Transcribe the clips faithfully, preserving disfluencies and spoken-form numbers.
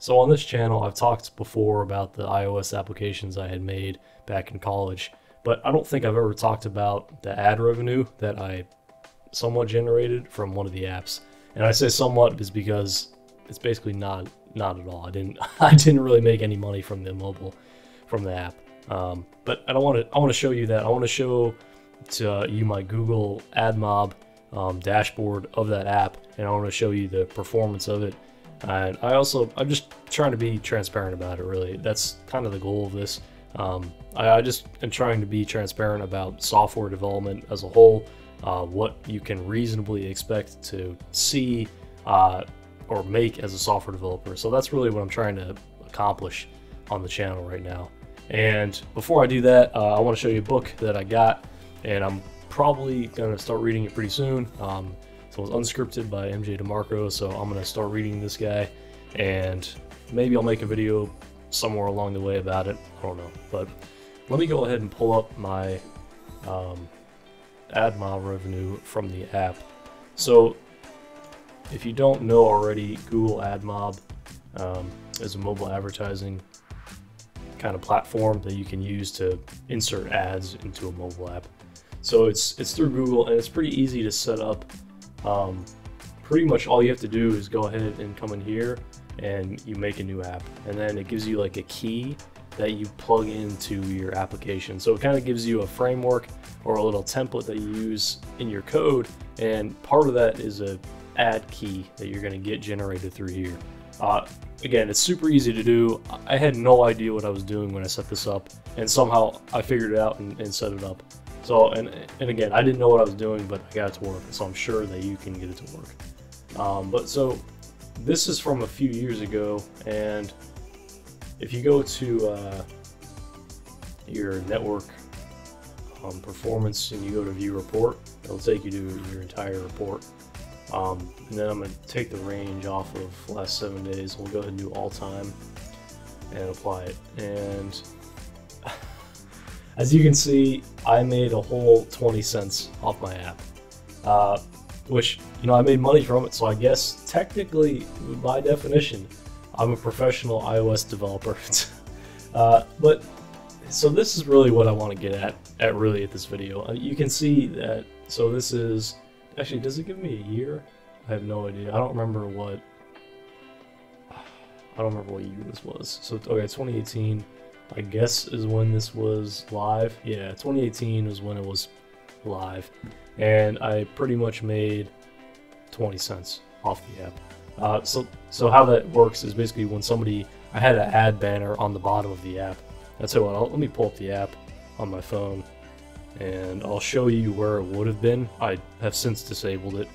So on this channel, I've talked before about the iOS applications I had made back in college, but I don't think I've ever talked about the ad revenue that I somewhat generated from one of the apps. And I say somewhat is because it's basically not not at all. I didn't I didn't really make any money from the mobile from the app. Um, but I don't want to I want to show you that. I want to show to you my Google AdMob um, dashboard of that app, and I want to show you the performance of it. And I also, I'm just trying to be transparent about it, really. That's kind of the goal of this. Um, I, I just am trying to be transparent about software development as a whole, uh, what you can reasonably expect to see uh, or make as a software developer. So that's really what I'm trying to accomplish on the channel right now. And before I do that, uh, I want to show you a book that I got, and I'm probably going to start reading it pretty soon. Um, so it's Unscripted by M J DeMarco, so I'm going to start reading this guy, and maybe I'll make a video somewhere along the way about it. I don't know, but let me go ahead and pull up my um, AdMob revenue from the app. So if you don't know already, Google AdMob um, is a mobile advertising kind of platform that you can use to insert ads into a mobile app. So it's it's through Google, and it's pretty easy to set up. Um, pretty much all you have to do is go ahead and come in here and you make a new app, and then it gives you like a key that you plug into your application. So it kind of gives you a framework or a little template that you use in your code, and part of that is a ad key that you're going to get generated through here. Uh, again, it's super easy to do. I had no idea what I was doing when I set this up, and somehow I figured it out and, and set it up. So, and, and again, I didn't know what I was doing, but I got it to work, so I'm sure that you can get it to work. Um, but so this is from a few years ago, and if you go to uh, your network um, performance and you go to view report, it'll take you to your entire report. Um, and then I'm going to take the range off of last seven days. We'll go ahead and do all time and apply it. And as you can see, I made a whole twenty cents off my app, uh, which, you know, I made money from it. So I guess technically, by definition, I'm a professional iOS developer. uh, but so this is really what I want to get at, at really at this video. You can see that. So this is. Actually, does it give me a year? I have no idea. I don't remember what. I don't remember what year this was. So okay, twenty eighteen, I guess, is when this was live. Yeah, twenty eighteen is when it was live, and I pretty much made twenty cents off the app. Uh, so so how that works is basically when somebody, I had an ad banner on the bottom of the app. That's it. Well, let me pull up the app on my phone, and I'll show you where it would have been. I have since disabled it,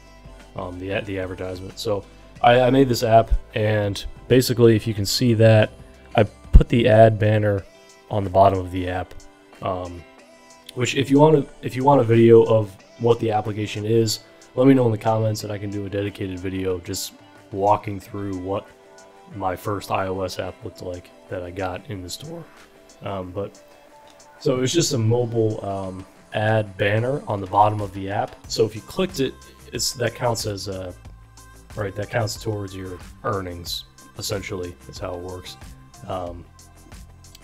um, the, the advertisement. So I, I made this app, and basically, if you can see that, I put the ad banner on the bottom of the app, um, which if you want to, if you want a video of what the application is, let me know in the comments, and I can do a dedicated video just walking through what my first iOS app looked like that I got in the store. Um, but so it's just a mobile um, ad banner on the bottom of the app. So if you clicked it, it's that counts as a, right, that counts towards your earnings, essentially. That's how it works. Um,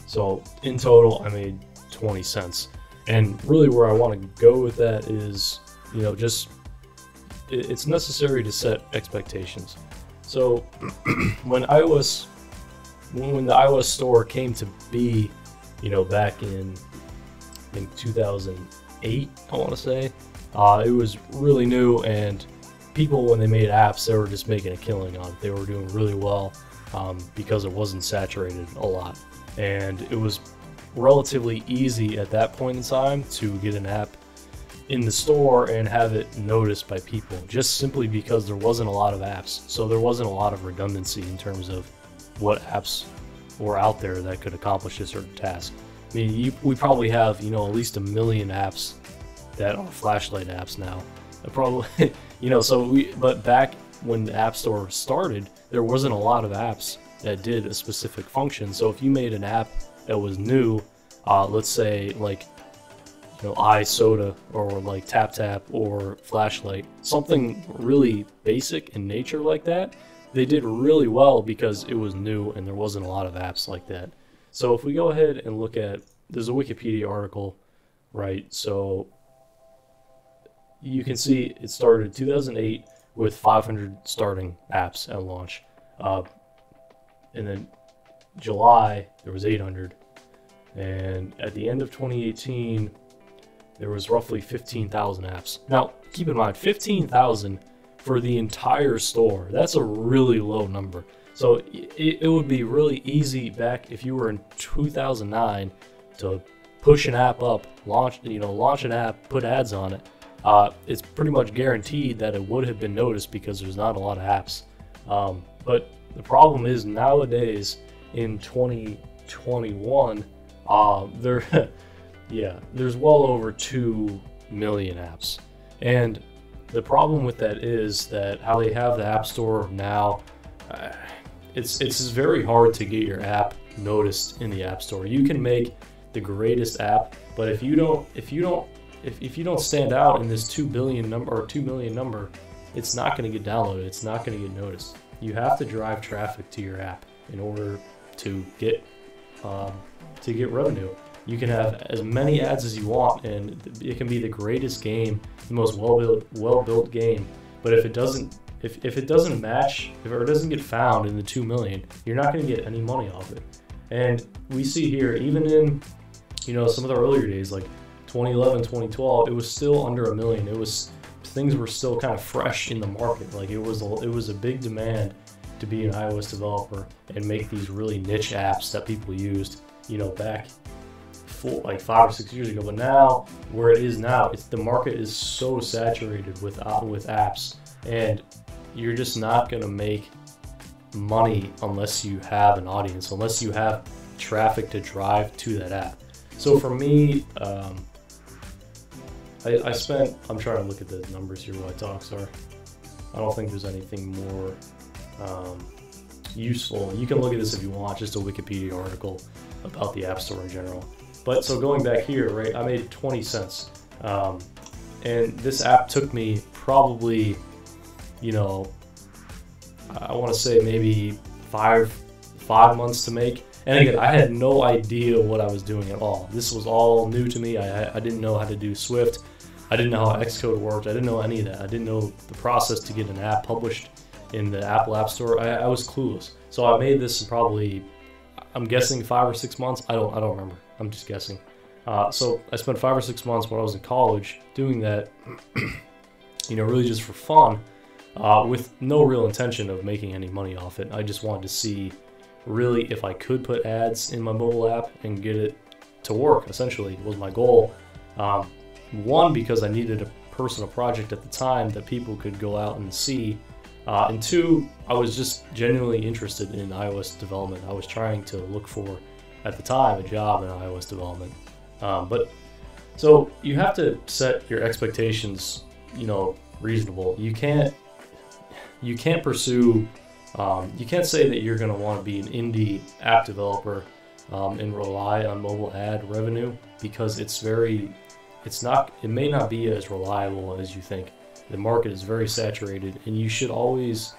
so in total, I made twenty cents. And really where I want to go with that is, you know, just, it, it's necessary to set expectations. So when iOS, when, when the iOS store came to be, you know, back in, I think two thousand eight, I want to say, uh, it was really new, and people, when they made apps, they were just making a killing on it. They were doing really well um, because it wasn't saturated a lot, and it was relatively easy at that point in time to get an app in the store and have it noticed by people, just simply because there wasn't a lot of apps. So there wasn't a lot of redundancy in terms of what apps were out there that could accomplish a certain task. I mean, you, we probably have, you know, at least a million apps that are flashlight apps now. I probably, you know, so we, but back when the App Store started, there wasn't a lot of apps that did a specific function. So if you made an app that was new, uh, let's say like, you know, iSoda or like TapTap or flashlight, something really basic in nature like that, they did really well because it was new and there wasn't a lot of apps like that. So if we go ahead and look at, there's a Wikipedia article, right? So you can see it started in two thousand eight with five hundred starting apps at launch. Uh, and then July, there was eight hundred. And at the end of twenty eighteen, there was roughly fifteen thousand apps. Now, keep in mind, fifteen thousand for the entire store. That's a really low number. So it, it would be really easy back if you were in two thousand nine to push an app up, launch, you know, launch an app, put ads on it. Uh, it's pretty much guaranteed that it would have been noticed because there's not a lot of apps. Um, but the problem is nowadays in twenty twenty-one, uh, there, yeah, there's well over two million apps. And the problem with that is that how they have the App Store now, uh, it's, it's very hard to get your app noticed in the App Store. You can make the greatest app, but if you don't, if you don't, If, if you don't stand out in this two billion number or two million number, it's not going to get downloaded. It's not going to get noticed. You have to drive traffic to your app in order to get um, to get revenue. You can have as many ads as you want, and it can be the greatest game, the most well-built well-built game. But if it doesn't if, if it doesn't match, if it doesn't get found in the two million, you're not going to get any money off it. And we see here, even in you know some of the earlier days, like twenty eleven, twenty twelve, it was still under a million. It was, things were still kind of fresh in the market. Like it was, a, it was a big demand to be an iOS developer and make these really niche apps that people used, you know, back full, like five or six years ago. But now, where it is now, it's, the market is so saturated with uh, with apps, and you're just not gonna make money unless you have an audience, unless you have traffic to drive to that app. So for me, um, I, I spent, I'm trying to look at the numbers here, what my talks are. I don't think there's anything more um, useful. You can look at this if you want, just a Wikipedia article about the App Store in general. But so going back here, right, I made twenty cents. Um, and this app took me probably, you know, I wanna say maybe five, five months to make. And again, I had no idea what I was doing at all. This was all new to me. I, I didn't know how to do Swift. I didn't know how Xcode worked. I didn't know any of that. I didn't know the process to get an app published in the Apple App Store. I, I was clueless. So I made this in probably, I'm guessing five or six months. I don't, I don't remember. I'm just guessing. Uh, so I spent five or six months when I was in college doing that, you know, really just for fun, uh, with no real intention of making any money off it. I just wanted to see really if I could put ads in my mobile app and get it to work, essentially, was my goal. Um, one, because I needed a personal project at the time that people could go out and see. Uh, and two, I was just genuinely interested in iOS development. I was trying to look for, at the time, a job in iOS development. Um, but so you have to set your expectations, you know, reasonable. You can't, you can't pursue Um, you can't say that you're going to want to be an indie app developer um, and rely on mobile ad revenue, because it's very, it's not, it may not be as reliable as you think. The market is very saturated, and you should always,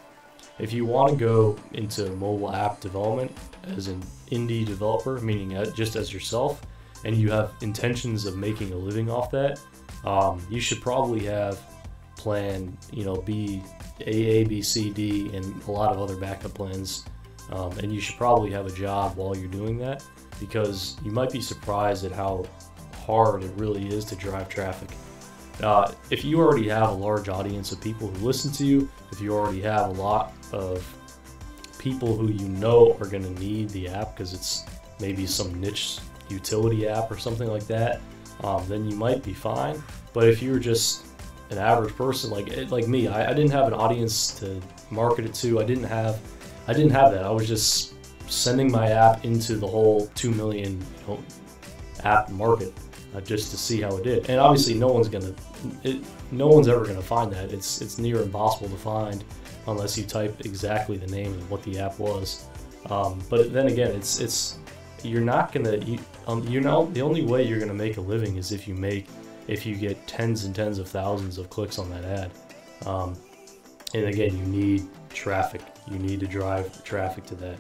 if you want to go into mobile app development as an indie developer, meaning just as yourself, and you have intentions of making a living off that, um, you should probably have plan, you know, be A, A, B, C, D, and a lot of other backup plans. Um, and you should probably have a job while you're doing that, because you might be surprised at how hard it really is to drive traffic. Uh, if you already have a large audience of people who listen to you, if you already have a lot of people who you know are going to need the app because it's maybe some niche utility app or something like that, um, then you might be fine. But if you're just an average person like like me, I, I didn't have an audience to market it to. I didn't have, I didn't have that. I was just sending my app into the whole two million you know, app market uh, just to see how it did. And obviously, no one's gonna, it, no one's ever gonna find that. It's it's near impossible to find unless you type exactly the name of what the app was. Um, but then again, it's it's you're not gonna you, um, you know the only way you're gonna make a living is if you make. If you get tens and tens of thousands of clicks on that ad. Um, And again, you need traffic. You need to drive traffic to that.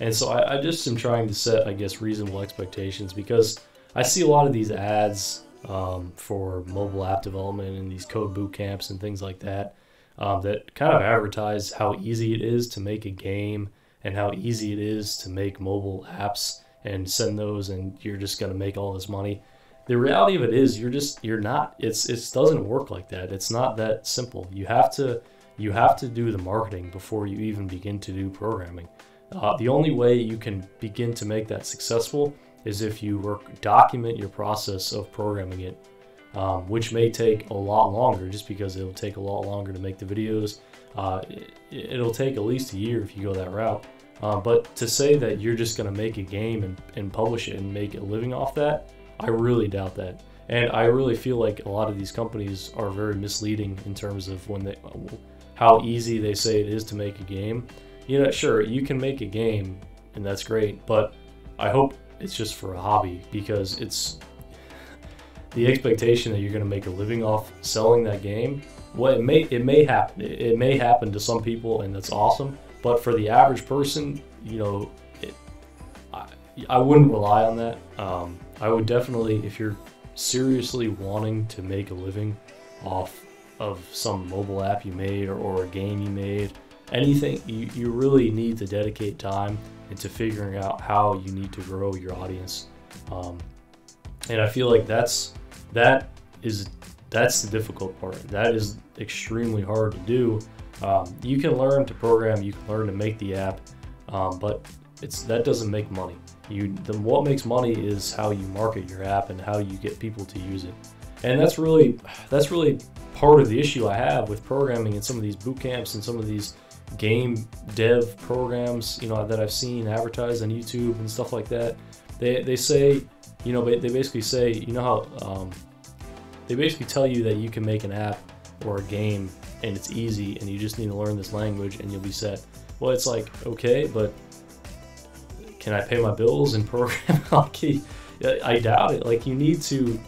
And so I, I just am trying to set, I guess, reasonable expectations, because I see a lot of these ads um, for mobile app development and these code boot camps and things like that um, that kind of advertise how easy it is to make a game and how easy it is to make mobile apps and send those, and you're just going to make all this money. The reality of it is you're just, you're not, it's, it doesn't work like that. It's not that simple. You have to, you have to do the marketing before you even begin to do programming. Uh, the only way you can begin to make that successful is if you work, document your process of programming it, um, which may take a lot longer, just because it'll take a lot longer to make the videos. Uh, it, it'll take at least a year if you go that route. Uh, but to say that you're just going to make a game and, and publish it and make a living off that, I really doubt that. And I really feel like a lot of these companies are very misleading in terms of when they, how easy they say it is to make a game. You know, sure, you can make a game and that's great, but I hope it's just for a hobby, because it's the expectation that you're going to make a living off selling that game. Well, it may, it may happen. It may happen to some people, and that's awesome. But for the average person, you know, it, I, I wouldn't rely on that. Um, I would definitely, if you're seriously wanting to make a living off of some mobile app you made, or, or a game you made, anything, you, you really need to dedicate time into figuring out how you need to grow your audience. Um, and I feel like that's, that is, that's the difficult part. That is extremely hard to do. Um, you can learn to program, you can learn to make the app, um, but it's, that doesn't make money. You, the, what makes money is how you market your app and how you get people to use it. And that's really, that's really part of the issue I have with programming and some of these boot camps and some of these game dev programs, you know, that I've seen advertised on YouTube and stuff like that. They, they say, you know, they basically say, you know how, um, they basically tell you that you can make an app or a game and it's easy and you just need to learn this language and you'll be set. Well, it's like, okay, but can I pay my bills and program hockey? I doubt it. Like, you need to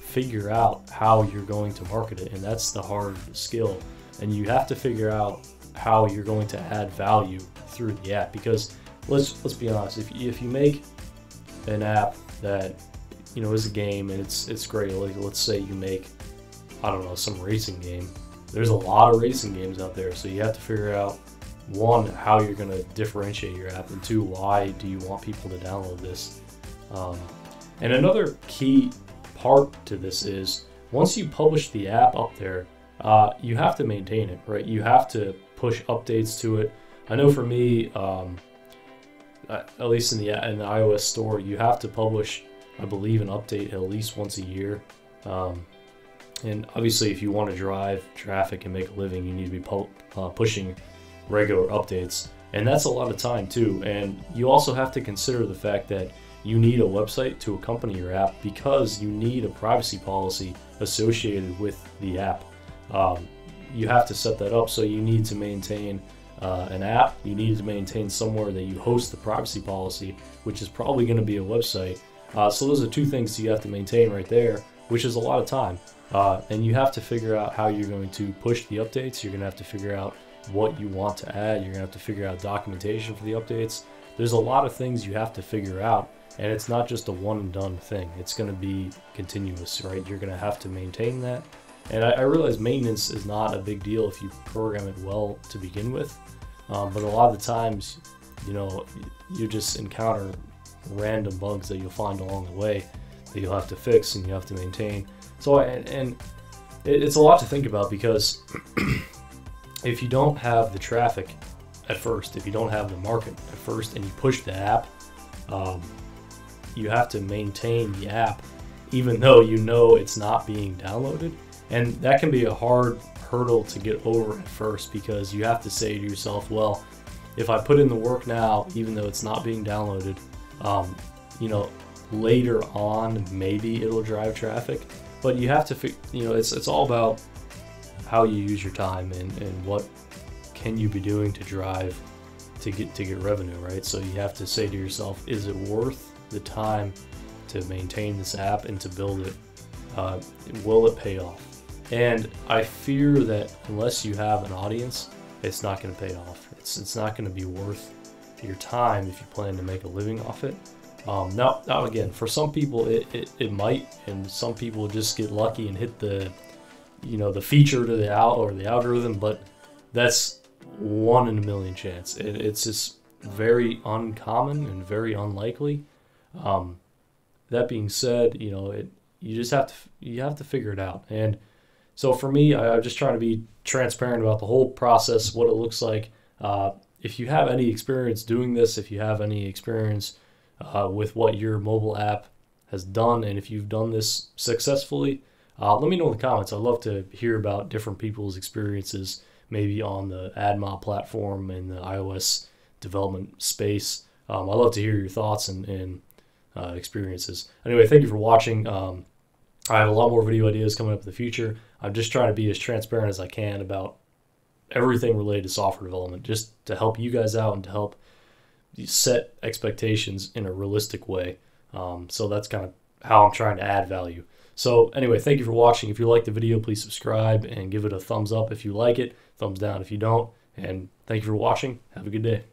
figure out how you're going to market it, and that's the hard skill. And you have to figure out how you're going to add value through the app, because let's let's be honest. If if you make an app that, you know, is a game and it's it's great, like let's say you make, I don't know, some racing game. There's a lot of racing games out there, so you have to figure out, one, how you're going to differentiate your app, and two, why do you want people to download this? Um, and another key part to this is, once you publish the app up there, uh, you have to maintain it, right? You have to push updates to it. I know for me, um, at least in the, in the iOS store, you have to publish, I believe, an update at least once a year. Um, and obviously, if you want to drive traffic and make a living, you need to be pu uh, pushing regular updates, and that's a lot of time too. And you also have to consider the fact that you need a website to accompany your app, because you need a privacy policy associated with the app. Um, you have to set that up, so you need to maintain uh, an app, you need to maintain somewhere that you host the privacy policy, which is probably going to be a website. Uh, so those are two things you have to maintain right there, which is a lot of time. Uh, and you have to figure out how you're going to push the updates. You're going to have to figure out what you want to add. You're gonna have to figure out documentation for the updates. There's a lot of things you have to figure out, and it's not just a one and done thing. It's gonna be continuous, right? You're gonna have to maintain that. And I, I realize maintenance is not a big deal if you program it well to begin with, um, but a lot of the times, you know, you just encounter random bugs that you'll find along the way that you'll have to fix and you have to maintain. So, and, and it, it's a lot to think about, because if you don't have the traffic at first, if you don't have the market at first, and you push the app, um, you have to maintain the app, even though you know it's not being downloaded. And that can be a hard hurdle to get over at first, because you have to say to yourself, well, if I put in the work now, even though it's not being downloaded, um, you know, later on, maybe it'll drive traffic. But you have to, you know, it's, it's all about how you use your time, and, and what can you be doing to drive to get to get revenue, right? So you have to say to yourself, is it worth the time to maintain this app and to build it? Uh, will it pay off? And I fear that unless you have an audience, it's not going to pay off. It's, it's not going to be worth your time if you plan to make a living off it. Um, now, now again, for some people it, it, it might, and some people just get lucky and hit the, you know, the feature to the out or the algorithm, but that's one in a million chance. It, it's just very uncommon and very unlikely. Um, that being said, you know, it, you just have to, you have to figure it out. And so for me, I, I'm just trying to be transparent about the whole process, what it looks like. Uh, if you have any experience doing this, if you have any experience uh, with what your mobile app has done, and if you've done this successfully, uh, let me know in the comments. I'd love to hear about different people's experiences, maybe on the AdMob platform and the iOS development space. Um, I'd love to hear your thoughts and, and uh, experiences. Anyway, thank you for watching. Um, I have a lot more video ideas coming up in the future. I'm just trying to be as transparent as I can about everything related to software development, just to help you guys out and to help set expectations in a realistic way. Um, so that's kind of how I'm trying to add value. So anyway, thank you for watching. If you like the video, please subscribe and give it a thumbs up if you like it, thumbs down if you don't. And thank you for watching. Have a good day.